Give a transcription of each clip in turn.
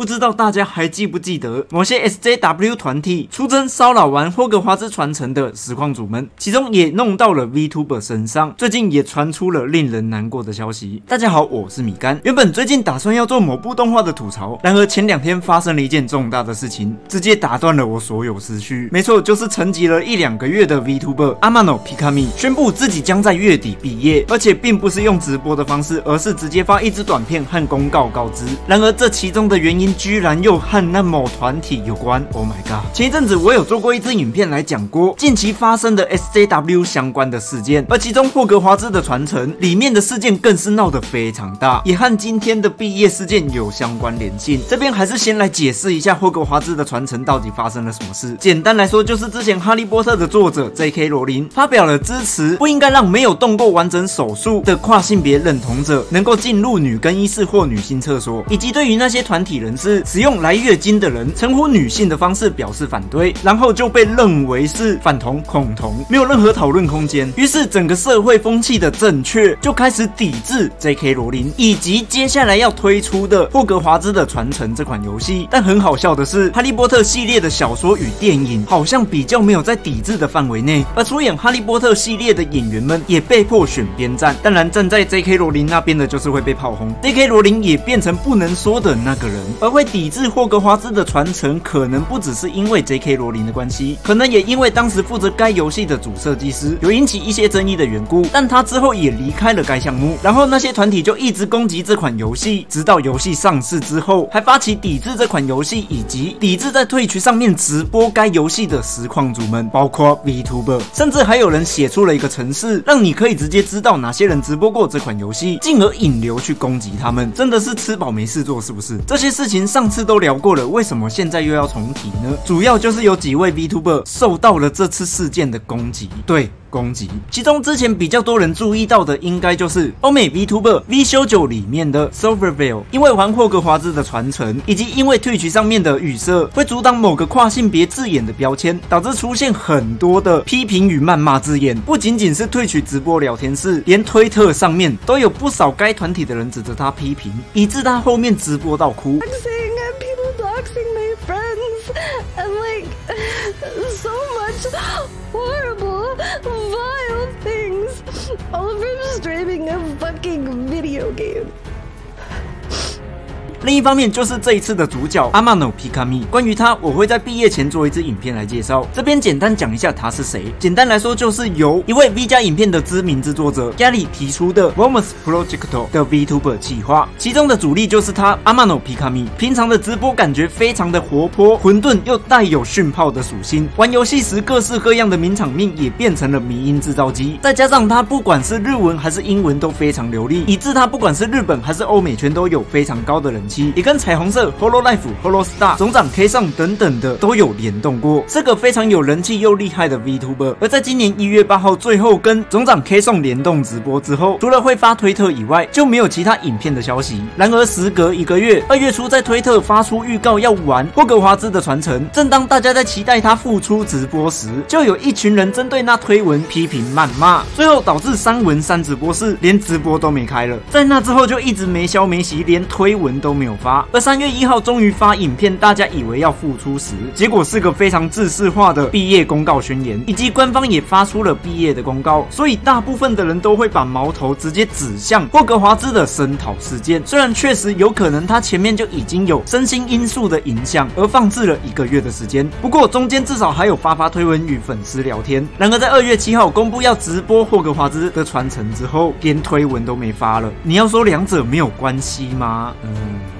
不知道大家还记不记得某些 SJW 团体出征骚扰完霍格华兹传承的实况主们，其中也弄到了 VTuber 身上。最近也传出了令人难过的消息。大家好，我是米干。原本最近打算要做某部动画的吐槽，然而前2天发生了一件重大的事情，直接打断了我所有思绪。没错，就是沉寂了1-2个月的 VTuber Amano Pikamee 宣布自己将在月底毕业，而且并不是用直播的方式，而是直接发一支短片和公告告知。然而这其中的原因居然又和那某团体有关 ，Oh my god！ 前一阵子我有做过一支影片来讲过近期发生的 SJW 相关的事件，而其中霍格华兹的传承里面的事件更是闹得非常大，也和今天的毕业事件有相关联性。这边还是先来解释一下霍格华兹的传承到底发生了什么事。简单来说，就是之前《哈利波特》的作者 J.K. 罗琳发表了支持不应该让没有动过完整手术的跨性别认同者能够进入女更衣室或女性厕所，以及对于那些团体人士使用来月经的人称呼女性的方式表示反对，然后就被认为是反同、恐同，没有任何讨论空间。于是整个社会风气的正确就开始抵制 J.K. 罗琳以及接下来要推出的霍格华兹的传承这款游戏。但很好笑的是，哈利波特系列的小说与电影好像比较没有在抵制的范围内，而出演哈利波特系列的演员们也被迫选边站。当然，站在 J.K. 罗琳那边的就是会被炮轰。J.K. 罗琳也变成不能说的那个人。而会抵制霍格华兹的传承，可能不只是因为 J.K. 罗琳的关系，可能也因为当时负责该游戏的主设计师有引起一些争议的缘故。但他之后也离开了该项目，然后那些团体就一直攻击这款游戏，直到游戏上市之后，还发起抵制这款游戏以及抵制在Twitch上面直播该游戏的实况主们，包括 VTuber， 甚至还有人写出了一个程式，让你可以直接知道哪些人直播过这款游戏，进而引流去攻击他们。真的是吃饱没事做，是不是？这些事情上次都聊过了，为什么现在又要重提呢？主要就是有几位 VTuber 受到了这次事件的攻击。对。攻击，其中之前比较多人注意到的，应该就是欧美 VTuber V99 里面的 Silvervale， 因为玩霍格华兹的传承，以及因为Twitch上面的语塞会阻挡某个跨性别字眼的标签，导致出现很多的批评与谩骂字眼。不仅仅是Twitch直播聊天室，连推特上面都有不少该团体的人指责他批评，以致他后面直播到哭。All from streaming a fucking video game. 另一方面，就是这一次的主角Amano Pikamee， 关于他，我会在毕业前做一支影片来介绍。这边简单讲一下他是谁。简单来说，就是由一位 V 加影片的知名制作者 Gary 提出的 Vomus Projector 的 VTuber 企划，其中的主力就是他Amano Pikamee。平常的直播感觉非常的活泼、混沌，又带有训炮的属性。玩游戏时，各式各样的名场面也变成了迷因制造机。再加上他不管是日文还是英文都非常流利，以致他不管是日本还是欧美，全都有非常高的人。也跟彩虹社、Hololive、Holostar、总长 K 上等等的都有联动过，是个非常有人气又厉害的 VTuber。而在今年1月8号最后跟总长 K 上联动直播之后，除了会发推特以外，就没有其他影片的消息。然而时隔1个月，2月初在推特发出预告要玩霍格华兹的传承，正当大家在期待他复出直播时，就有一群人针对那推文批评谩骂，最后导致3文3直播室连直播都没开了。在那之后就一直没消没息，连推文都没有发，而3月1号终于发影片，大家以为要复出时，结果是个非常制式化的毕业公告宣言，以及官方也发出了毕业的公告，所以大部分的人都会把矛头直接指向霍格华兹的声讨事件。虽然确实有可能他前面就已经有身心因素的影响，而放置了1个月的时间，不过中间至少还有发推文与粉丝聊天。然而在2月7号公布要直播霍格华兹的传承之后，连推文都没发了。你要说两者没有关系吗？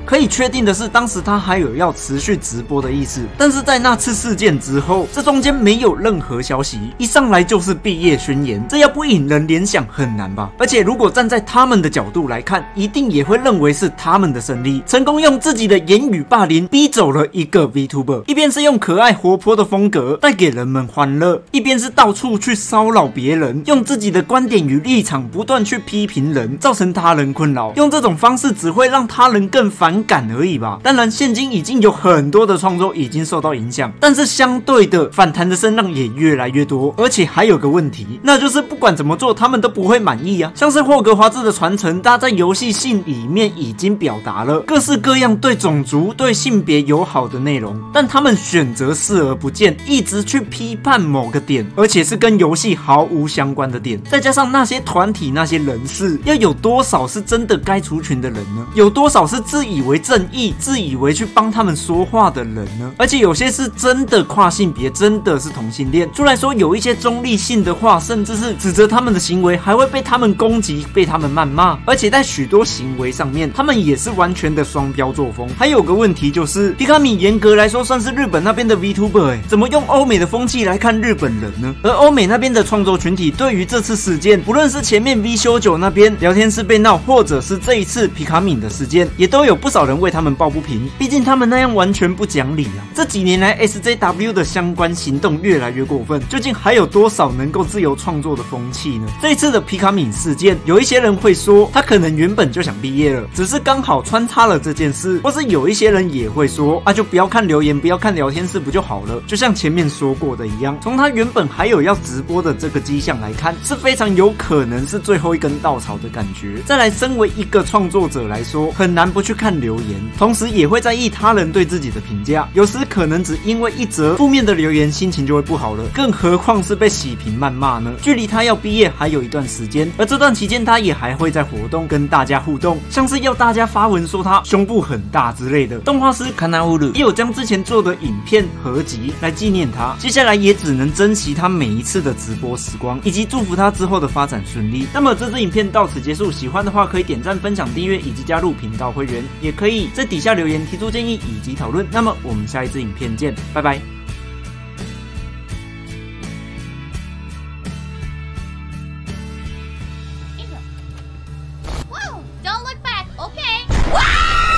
可以确定的是，当时他还有要持续直播的意思，但是在那次事件之后，这中间没有任何消息，一上来就是毕业宣言，这要不引人联想很难吧？而且如果站在他们的角度来看，一定也会认为是他们的胜利，成功用自己的言语霸凌逼走了一个 VTuber。一边是用可爱活泼的风格带给人们欢乐，一边是到处去骚扰别人，用自己的观点与立场不断去批评人，造成他人困扰。用这种方式只会让他人更反同感而已吧。当然，现今已经有很多的创作已经受到影响，但是相对的反弹的声浪也越来越多。而且还有个问题，那就是不管怎么做，他们都不会满意啊。像是霍格华兹的传承，它在游戏性里面已经表达了各式各样对种族、对性别友好的内容，但他们选择视而不见，一直去批判某个点，而且是跟游戏毫无相关的点。再加上那些团体、那些人士，要有多少是真的该族群的人呢？有多少是自以为正义、自以为去帮他们说话的人呢？而且有些是真的跨性别，真的是同性恋。出来说有一些中立性的话，甚至是指责他们的行为，还会被他们攻击、被他们谩骂。而且在许多行为上面，他们也是完全的双标作风。还有个问题就是，皮卡米严格来说算是日本那边的 VTuber，怎么用欧美的风气来看日本人呢？而欧美那边的创作群体对于这次事件，不论是前面 V99那边聊天室被闹，或者是这一次皮卡敏的事件，也都有不少人为他们抱不平。毕竟他们那样完全不讲理啊！这几年来 SJW 的相关行动越来越过分，究竟还有多少能够自由创作的风气呢？这一次的皮卡敏事件，有一些人会说他可能原本就想毕业了，只是刚好穿插了这件事；或是有一些人也会说啊，就不要看留言，不要看聊天室不就好了。就像前面说过的一样，从他原本还有要直播的这个迹象来看，是非常有可能是最后一根稻草的感觉。再来，身为一个创作者来说，很难不去看留言，同时也会在意他人对自己的评价。有时可能只因为一则负面的留言，心情就会不好了，更何况是被洗屏谩骂呢？距离他要毕业还有一段时间，而这段期间他也还会在活动跟大家互动，像是要大家发文说他胸部很大之类的。动画师看那乌鲁也有将之前做的影片合集来纪念他，接下来也只能珍惜他每一次的直播时光，以及祝福他之后的发展顺利。那么这支影片到此结束，喜欢的话可以点赞、分享、订阅以及加入频道会员，也可以在底下留言提出建议以及讨论。那么我们下一支影片见，拜拜。